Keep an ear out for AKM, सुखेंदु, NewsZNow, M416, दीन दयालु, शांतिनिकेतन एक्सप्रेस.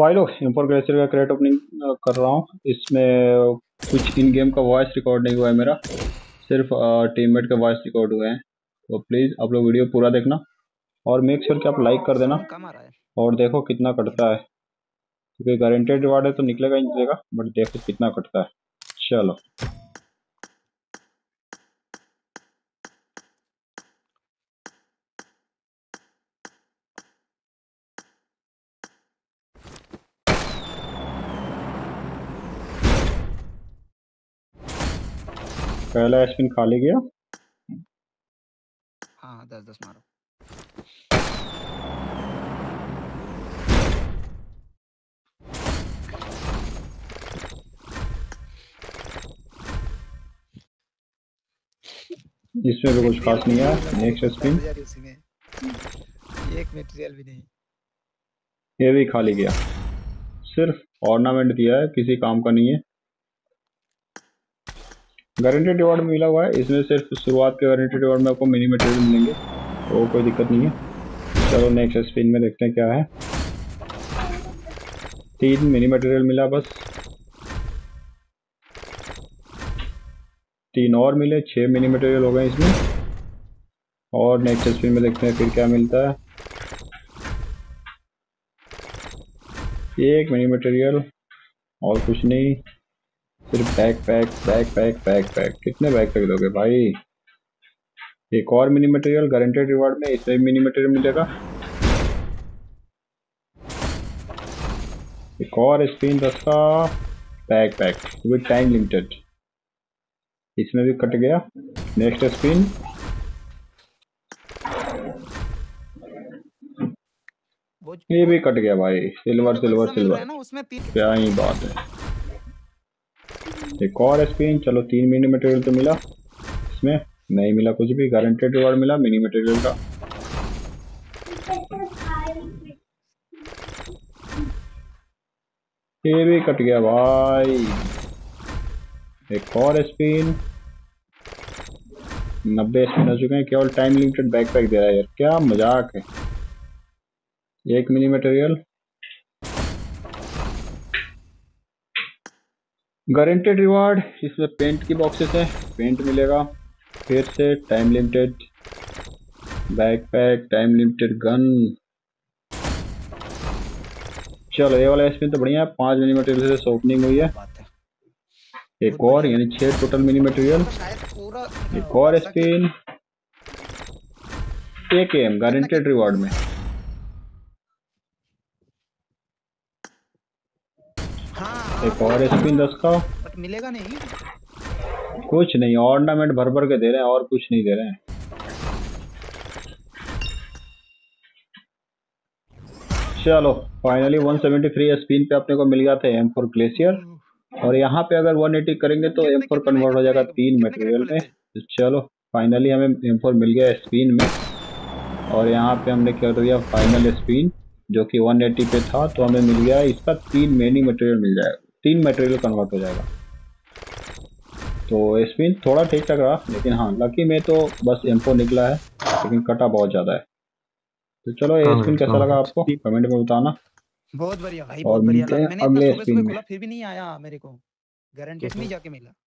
भाई लोग M4 glacier का क्रेट ओपनिंग कर रहा हूँ। इसमें कुछ इन गेम का वॉइस रिकॉर्ड नहीं हुआ है, मेरा सिर्फ टीममेट का वॉइस रिकॉर्ड हुआ है। तो प्लीज़ आप लोग वीडियो पूरा देखना और मेक श्योर कि आप लाइक कर देना और देखो कितना कटता है, क्योंकि गारंटेड रिवार्ड है तो निकलेगा ही निकलेगा, बट देखो कितना कटता है। चलो पहला एस्पिन खाली गया। हाँ 10-10 मारो। इसमें भी कुछ खास नहीं है। नेक्स्ट एस्पिन एक मटेरियल भी नहीं, ये भी खाली गया। सिर्फ ऑर्नामेंट दिया है, किसी काम का नहीं है। गारंटेड रिवॉर्ड मिला हुआ है, इसमें सिर्फ शुरुआत के गारंटेड रिवॉर्ड में आपको मिनी मटेरियल मिलेंगे, तो कोई दिक्कत नहीं है। चलो नेक्स्ट स्पिन में देखते हैं क्या है। 3 मिनी मटेरियल मिला, बस 3 और मिले, 6 मिनी मटेरियल हो गए इसमें। और नेक्स्ट स्पिन में देखते हैं फिर क्या मिलता है। 1 मिनी मटेरियल और कुछ नहीं, सिर्फ backpack backpack pack pack. कितने बैक पैक दोगे भाई? 1 और मिनी मटेरियल गारंटेड रिवॉर्ड में, इसमें मिनी मटेरियल मिलेगा। 1 और स्पिन रखा, pack pack with time limited, इसमें भी कट गया। नेक्स्ट स्पिन ये भी कट गया भाई। सिल्वर सिल्वर सिल्वर, क्या ही बात है। 1 और स्पिन, चलो 3 मिनी मटेरियल तो मिला, इसमें नहीं मिला कुछ भी। गारंटेड रिवॉर्ड मिला मिनी मटेरियल का। ये भी कट गया भाई। 1 और स्पिन, 90 स्पिन हो चुके हैं। केवल टाइम लिमिटेड बैकपैक दे रहा है यार, क्या मजाक है। 1 मिनी मटेरियल गारंटेड रिवार्ड, इसमें पेंट की बॉक्सेस है, पेंट मिलेगा। फिर से time limited backpack, time limited gun. चलो ये वाला इसमें तो बढ़िया है। 5 मिनी मटेरियल से ओपनिंग हुई है। 1 और, यानी 6 टोटल मिनी मटेरियल। 1 और स्पिन, AKM गारंटेड रिवार्ड में। हाँ, 1 और स्पिन 10 का, बट मिलेगा नहीं कुछ नहीं। ऑर्नामेंट भर भर के दे रहे हैं और कुछ नहीं दे रहे हैं। चलो फाइनली 173 स्पिन पे अपने को मिल गया था M4 ग्लेशियर, और यहाँ पे अगर 180 करेंगे तो M4 कन्वर्ट हो जाएगा 3 मटेरियल में। चलो फाइनली हमें M4 मिल गया स्पिन में, और यहाँ पे हमने कर दिया फाइनल स्पिन, जो कि 180 पे था, तो हमें मिल गया इसका 3 मेनी मटेरियल मिल जाएगा, 3 मटेरियल कन्वर्ट हो जाएगा। तो स्पिन थोड़ा ठीक ठाक रहा, लेकिन हाँ लकी में तो बस M4 निकला है, लेकिन कटा बहुत ज़्यादा है। तो चलो ये स्पिन कैसा लगा आपको कमेंट में बताना। बहुत बढ़िया भाई, बहुत बढ़िया लगा। मैंने तो सुबह खोला फिर भी नहीं आया मेरे को, गारंटी में जाके मिला।